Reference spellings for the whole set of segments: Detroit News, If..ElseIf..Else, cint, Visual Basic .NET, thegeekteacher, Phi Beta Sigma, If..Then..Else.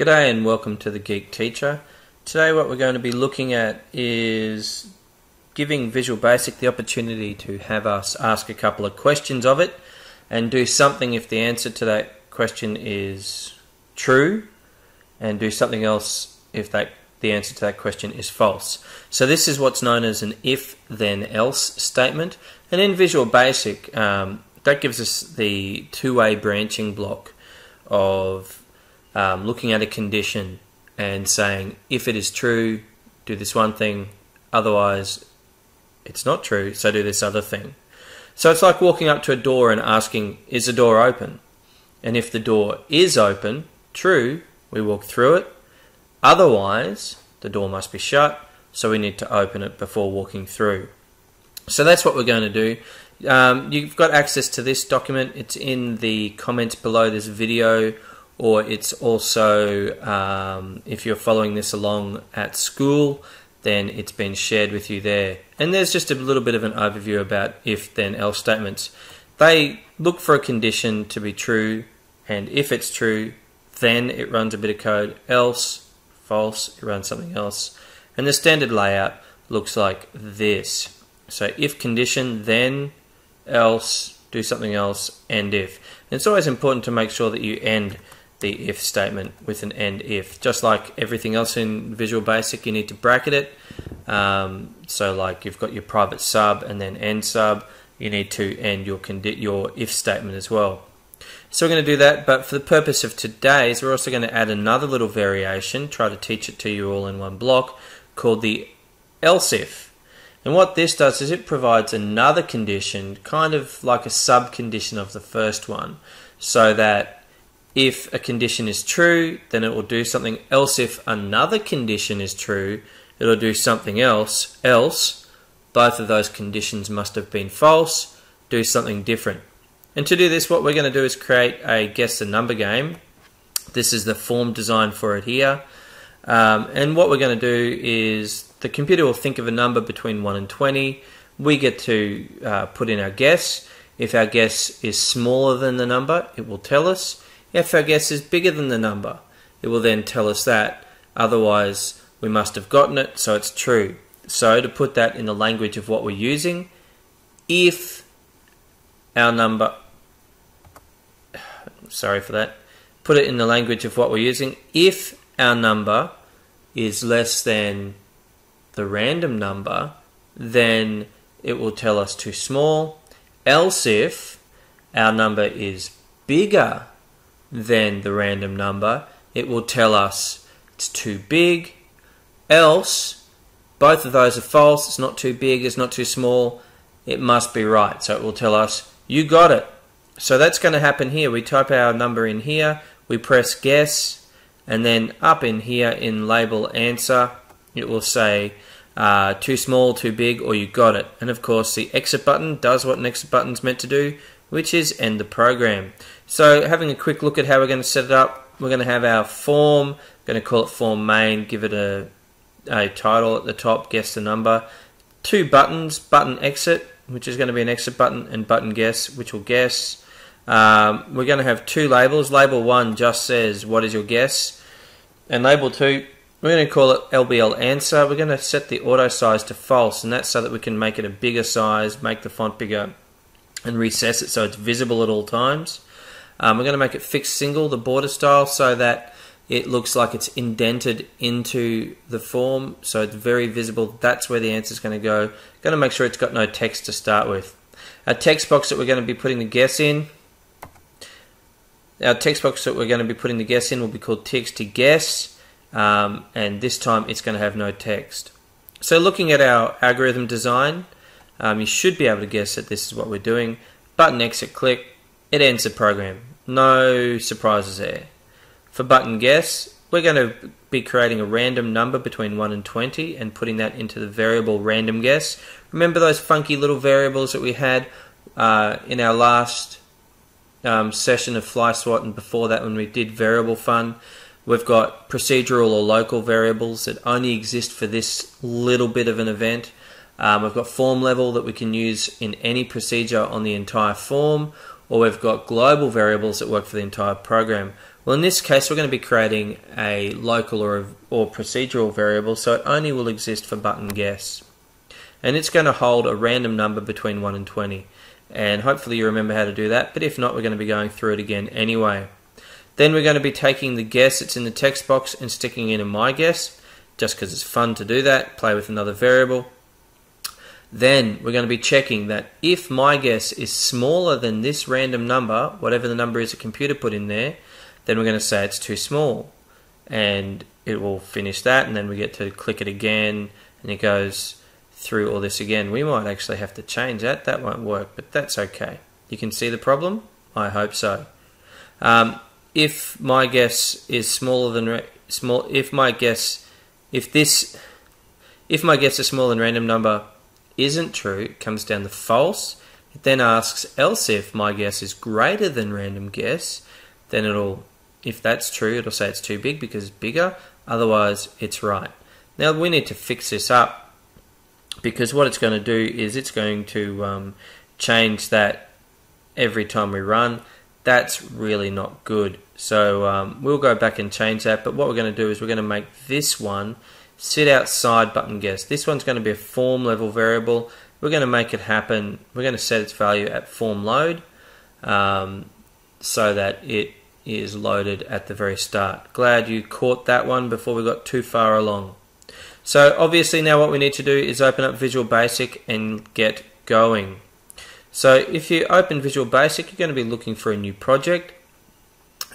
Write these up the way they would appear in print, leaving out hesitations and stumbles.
G'day and welcome to the Geek Teacher. Today what we're going to be looking at is giving Visual Basic the opportunity to have us ask a couple of questions of it and do something if the answer to that question is true, and do something else if the answer to that question is false. So this is what's known as an if-then-else statement, and in Visual Basic that gives us the two-way branching block of looking at a condition and saying, if it is true, do this one thing, otherwise it's not true, so do this other thing. So it's like walking up to a door and asking, is the door open? And if the door is open, true, we walk through it, otherwise the door must be shut, so we need to open it before walking through. So that's what we're going to do. You've got access to this document, it's in the comments below this video, or it's also, if you're following this along at school, then it's been shared with you there. And there's just a little bit of an overview about if-then-else statements. They look for a condition to be true, and if it's true, then it runs a bit of code, else, false, it runs something else. And the standard layout looks like this. So if condition, then, else, do something else, and if. And it's always important to make sure that you end the if statement with an end if. Just like everything else in Visual Basic, you need to bracket it. So like you've got your private sub and then end sub, you need to end your if statement as well. So we're going to do that, but for the purpose of today's, we're also going to add another little variation, try to teach it to you all in one block, called the else if. And what this does is it provides another condition, kind of like a sub condition of the first one, so that if a condition is true, then it will do something else. If another condition is true, it'll do something else. Else, both of those conditions must have been false. Do something different. And to do this, what we're going to do is create a guess the number game. This is the form design for it here. And what we're going to do is the computer will think of a number between 1 and 20. We get to put in our guess. If our guess is smaller than the number, it will tell us. If our guess is bigger than the number, it will then tell us that. Otherwise, we must have gotten it, so it's true. So to put that in the language of what we're using, if our number, sorry for that, put it in the language of what we're using, if our number is less than the random number, then it will tell us too small. Else if our number is bigger then the random number, it will tell us it's too big. Else, both of those are false, it's not too big, it's not too small, it must be right. So it will tell us, you got it. So that's going to happen here. We type our number in here, we press guess, and then up in here in label answer, it will say too small, too big, or you got it. And of course the exit button does what an exit button's meant to do, which is end the program. So having a quick look at how we're going to set it up, we're going to have our form, we're going to call it form main, give it a title at the top, guess the number, two buttons, button exit, which is going to be an exit button, and button guess, which will guess. We're going to have two labels, label 1 just says what is your guess, and label 2, we're going to call it LBL answer, we're going to set the auto size to false, and that's so that we can make it a bigger size, make the font bigger, and recess it so it's visible at all times. We're going to make it fixed single, the border style, so that it looks like it's indented into the form, so it's very visible. That's where the answer is going to go. Going to make sure it's got no text to start with. Our text box that we're going to be putting the guess in. Our text box that we're going to be putting the guess in will be called txt guess, and this time it's going to have no text. So looking at our algorithm design, you should be able to guess that this is what we're doing. Button exit click. It ends the program. No surprises there. For button guess, we're going to be creating a random number between 1 and 20 and putting that into the variable random guess. Remember those funky little variables that we had in our last session of Fly Swat, and before that when we did variable fun? We've got procedural or local variables that only exist for this little bit of an event. We've got form level that we can use in any procedure on the entire form, or we've got global variables that work for the entire program. Well, in this case, we're going to be creating a local or procedural variable, so it only will exist for button guess. And it's going to hold a random number between 1 and 20. And hopefully you remember how to do that, but if not, we're going to be going through it again anyway. Then we're going to be taking the guess that's in the text box and sticking in a my guess, just because it's fun to do that, play with another variable. Then we're going to be checking that if my guess is smaller than this random number, whatever the number is the computer put in there, then we're going to say it's too small. And it will finish that, and then we get to click it again, and it goes through all this again. We might actually have to change that. That won't work, but that's okay. You can see the problem? I hope so. If my guess is smaller than if my guess is smaller than random number isn't true, it comes down to false. It then asks else if my guess is greater than random guess, then it'll, if that's true, it'll say it's too big because it's bigger, otherwise it's right. Now we need to fix this up, because what it's going to do is it's going to change that every time we run. That's really not good. So we'll go back and change that, but what we're going to do is we're going to make this one sit outside button guess. This one's going to be a form level variable. We're going to make it happen. We're going to set its value at form load so that it is loaded at the very start. Glad you caught that one before we got too far along. So obviously now what we need to do is open up Visual Basic and get going. So if you open Visual Basic, you're going to be looking for a new project,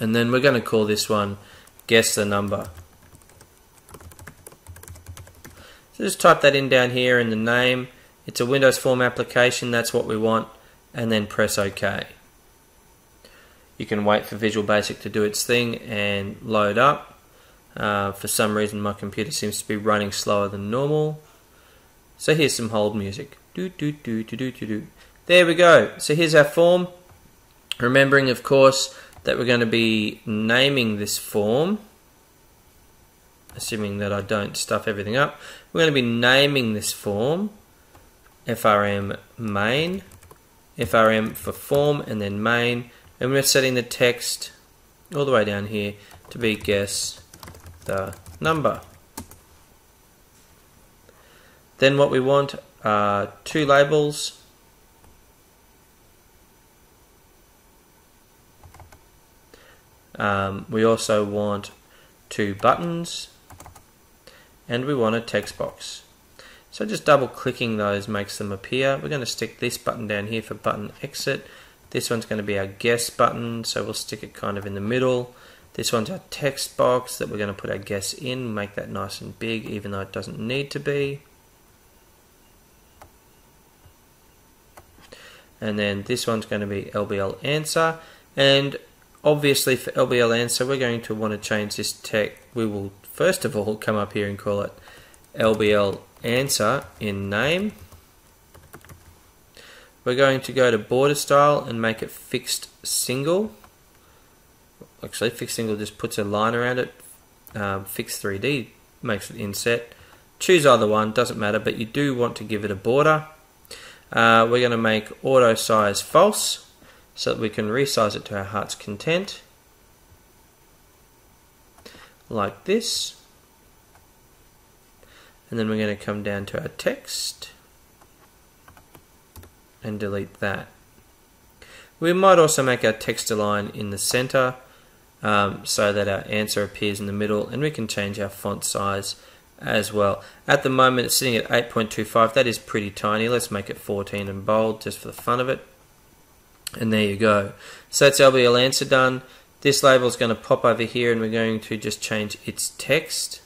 and then we're going to call this one Guess the Number. So just type that in down here in the name. It's a Windows form application, that's what we want, and then press OK. You can wait for Visual Basic to do its thing and load up. For some reason my computer seems to be running slower than normal. So here's some hold music. Do, do, do, do, do, do, do. There we go. So here's our form. Remembering, of course, that we're going to be naming this form, assuming that I don't stuff everything up. We're going to be naming this form FRM main, FRM for form, and then main. And we're setting the text all the way down here to be guess the number. Then what we want are two labels. We also want two buttons, and we want a text box. So just double clicking those makes them appear. We're going to stick this button down here for button exit. This one's going to be our guess button, so we'll stick it kind of in the middle. This one's our text box that we're going to put our guess in, make that nice and big even though it doesn't need to be. And then this one's going to be LBL answer, and obviously for LBL answer we're going to want to change this text. We will first of all come up here and call it LBL answer in name. We're going to go to border style and make it fixed single. Actually fixed single just puts a line around it. Fixed 3D makes it inset. Choose either one, doesn't matter, but you do want to give it a border. We're going to make auto size false, so that we can resize it to our heart's content, like this. And then we're going to come down to our text and delete that. We might also make our text align in the center so that our answer appears in the middle, and we can change our font size as well. At the moment it's sitting at 8.25, that is pretty tiny. Let's make it 14 and bold just for the fun of it. And there you go. So that's LBL answer done. This label is going to pop over here, and we're going to just change its text,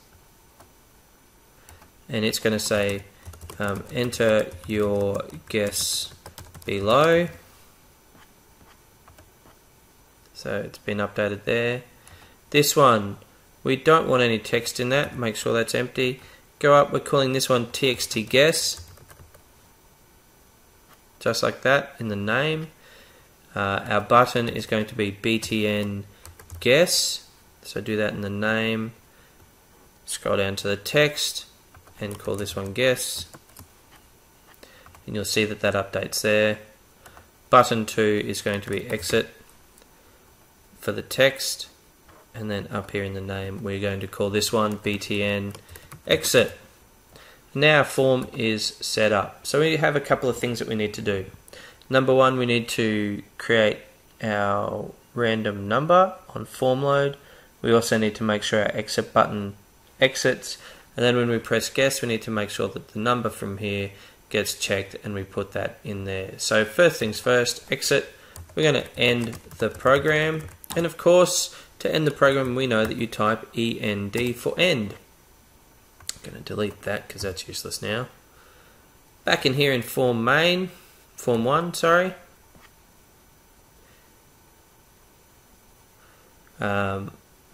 and it's going to say enter your guess below. So it's been updated there. This one, we don't want any text in that. Make sure that's empty. Go up, we're calling this one TXT guess, just like that in the name. Our button is going to be BTN guess, so do that in the name. Scroll down to the text and call this one guess, and you'll see that that updates there. Button 2 is going to be exit for the text, and then up here in the name we're going to call this one BTN exit. Now our form is set up. So we have a couple of things that we need to do. Number one, we need to create our random number on form load. We also need to make sure our exit button exits, and then when we press guess we need to make sure that the number from here gets checked and we put that in there. So first things first, exit. We're going to end the program, and of course to end the program we know that you type END for end. I'm going to delete that because that's useless now. Back in here in form one,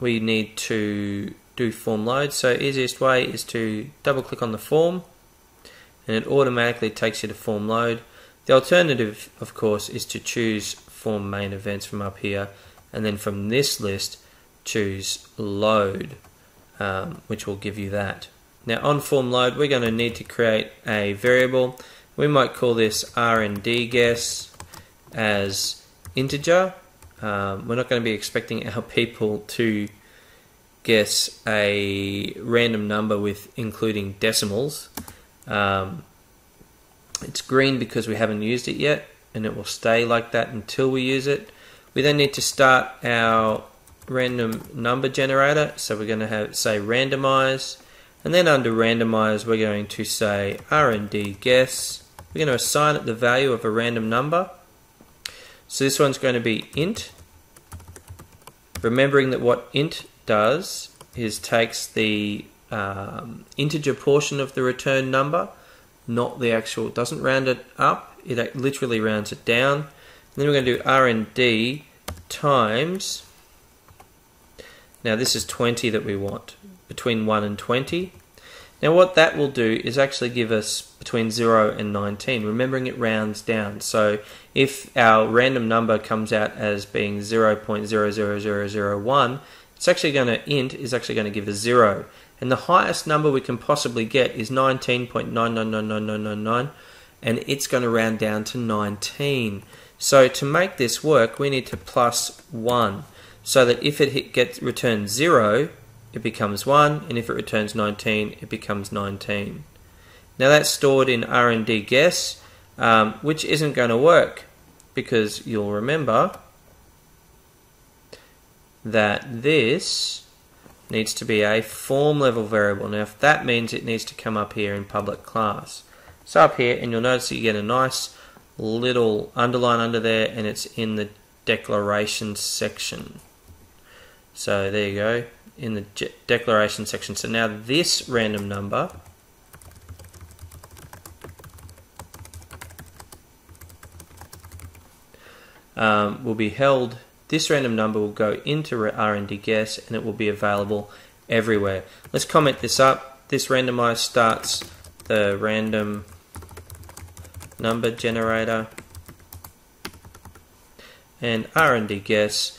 we need to do form load. So easiest way is to double click on the form and it automatically takes you to form load. The alternative of course is to choose form main events from up here, and then from this list choose load, which will give you that. Now on form load we're going to need to create a variable. We might call this R&D guess as integer. We're not going to be expecting our people to guess a random number with including decimals. It's green because we haven't used it yet, and it will stay like that until we use it. We then need to start our random number generator, so we're going to say randomize, and then under randomize we're going to say R&D guess. We're going to assign it the value of a random number. So this one's going to be int, remembering that what int does is takes the integer portion of the return number, not the actual, doesn't round it up, it literally rounds it down. And then we're going to do R&D times, now this is 20 that we want, between 1 and 20. Now what that will do is actually give us between 0 and 19, remembering it rounds down. So if our random number comes out as being 0.00001, it's actually going to, int is actually going to give us 0. And the highest number we can possibly get is 19.999999, and it's going to round down to 19. So to make this work we need to plus 1, so that if it returns 0, it becomes 1, and if it returns 19, it becomes 19. Now that's stored in R&D guess, which isn't going to work, because you'll remember that this needs to be a form level variable. Now if that means it needs to come up here in public class. So up here, and you'll notice that you get a nice little underline under there, and it's in the declaration section. So there you go, in the declaration section. So now this random number will be held, this random number will go into R&D guess, and it will be available everywhere. Let's comment this up. This randomize starts the random number generator, and R&D guess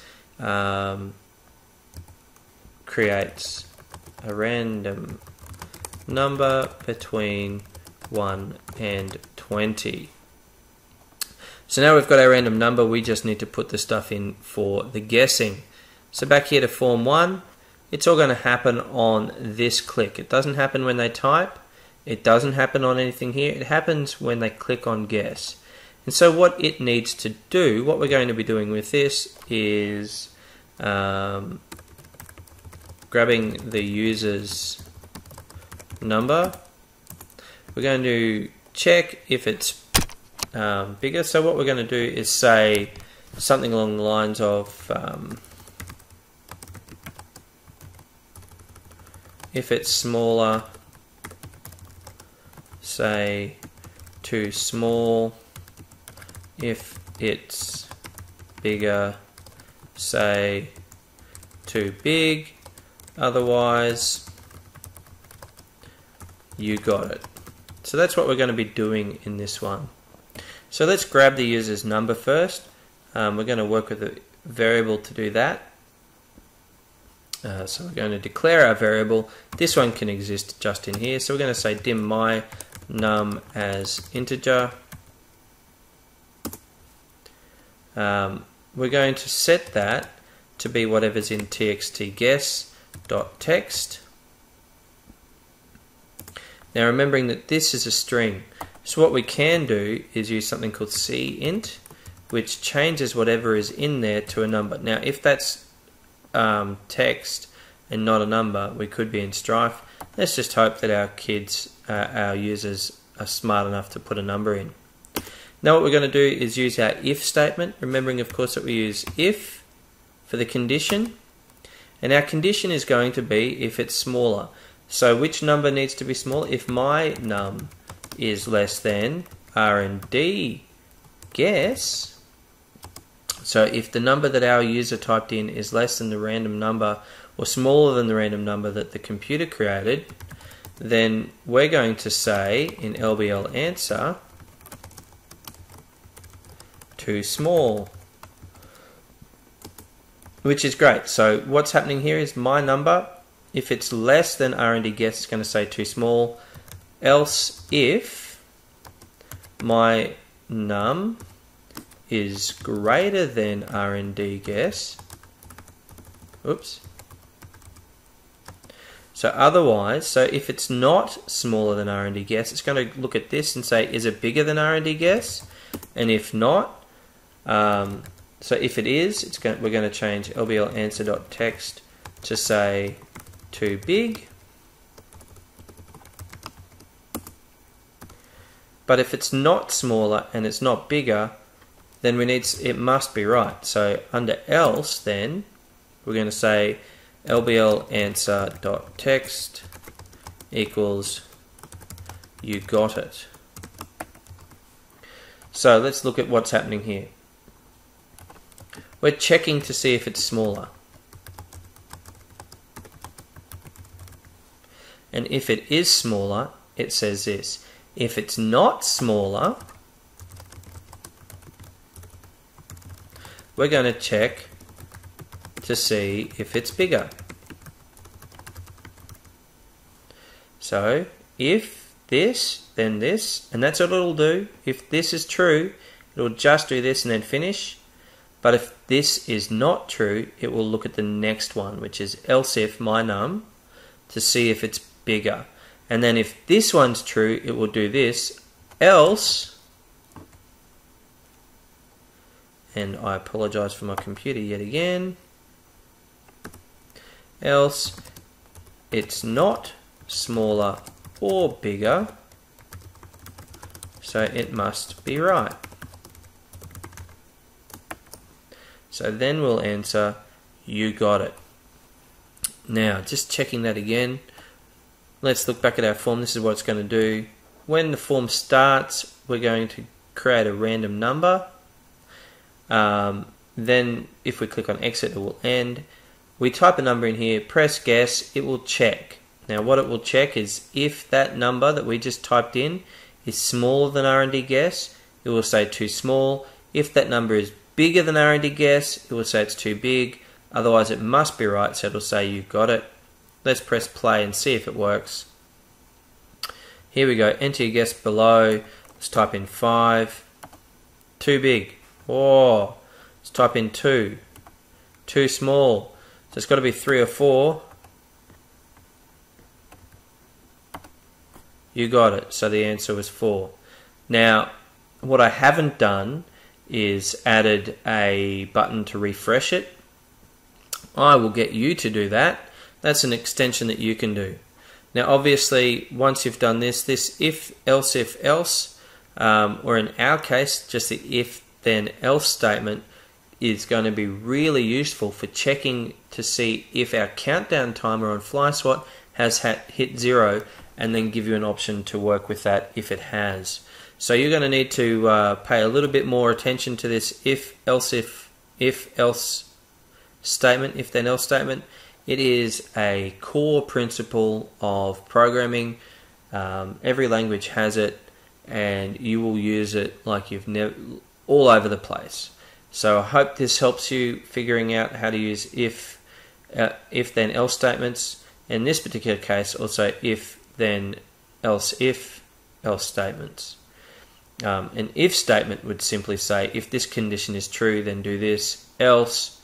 creates a random number between 1 and 20. So now we've got our random number, we just need to put the stuff in for the guessing. So back here to form 1, it's all going to happen on this click. It doesn't happen when they type, it doesn't happen on anything here, it happens when they click on guess. And so what it needs to do, what we're going to be doing with this is grabbing the user's number. We're going to check if it's bigger. So what we're going to do is say something along the lines of if it's smaller, say too small. If it's bigger, say too big. Otherwise, you got it. So that's what we're going to be doing in this one. So let's grab the user's number first. We're going to work with a variable to do that. So we're going to declare our variable. This one can exist just in here. So we're going to say dim my num as integer. We're going to set that to be whatever's in txt_guess.text. Now remembering that this is a string, so what we can do is use something called cint, which changes whatever is in there to a number. Now if that's text and not a number, we could be in strife. Let's just hope that our kids, our users, are smart enough to put a number in. Now what we're going to do is use our if statement, remembering of course that we use if for the condition, and our condition is going to be if it's smaller. So which number needs to be small? If my num is less than R&D guess, so if the number that our user typed in is less than the random number or smaller than the random number that the computer created, then we're going to say in LBL answer too small, which is great. So what's happening here is my number, if it's less than R&D guess, it's going to say too small. Else if my num is greater than R&D guess, oops. So otherwise, so if it's not smaller than R&D guess, it's going to look at this and say, is it bigger than R&D guess? And if not, so if it is, we're going to change LBL answer.text to say too big. But if it's not smaller and it's not bigger, then we need, it must be right. So under else, then we're going to say LBL answer.text equals you got it. So let's look at what's happening here. We're checking to see if it's smaller. And if it is smaller, it says this. If it's not smaller, we're going to check to see if it's bigger. So if this, then this, and that's what it'll do. If this is true, it'll just do this and then finish. But if this is not true, it will look at the next one, which is else if my num, to see if it's bigger. And then if this one's true, it will do this, else, and I apologize for my computer yet again, else it's not smaller or bigger, so it must be right. So then we'll answer, you got it. Now just checking that again, let's look back at our form. This is what it's going to do. When the form starts, we're going to create a random number. Then if we click on exit, it will end. We type a number in here, press guess, it will check. Now what it will check is if that number that we just typed in is smaller than R&D guess, it will say too small. If that number is bigger than R&D guess, it will say it's too big. Otherwise it must be right, so it'll say you got it. Let's press play and see if it works. Here we go, enter your guess below. Let's type in 5. Too big. Oh, let's type in 2. Too small. So it's got to be 3 or 4. You got it. So the answer was 4. Now, what I haven't done is added a button to refresh it. I will get you to do that. That's an extension that you can do. Now obviously once you've done this if else, or in our case just the if then else statement is going to be really useful for checking to see if our countdown timer on FlySwat has hit 0, and then give you an option to work with that if it has. So you're going to need to pay a little bit more attention to this if else statement, if then else statement. It is a core principle of programming. Every language has it, and you will use it like you've never, all over the place. So I hope this helps you figuring out how to use if then else statements. In this particular case, also if then else statements. An if statement would simply say if this condition is true, then do this. Else,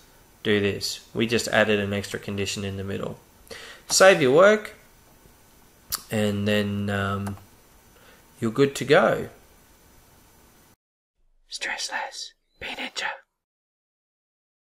do this. We just added an extra condition in the middle. Save your work, and then you're good to go. Stress less. Be ninja.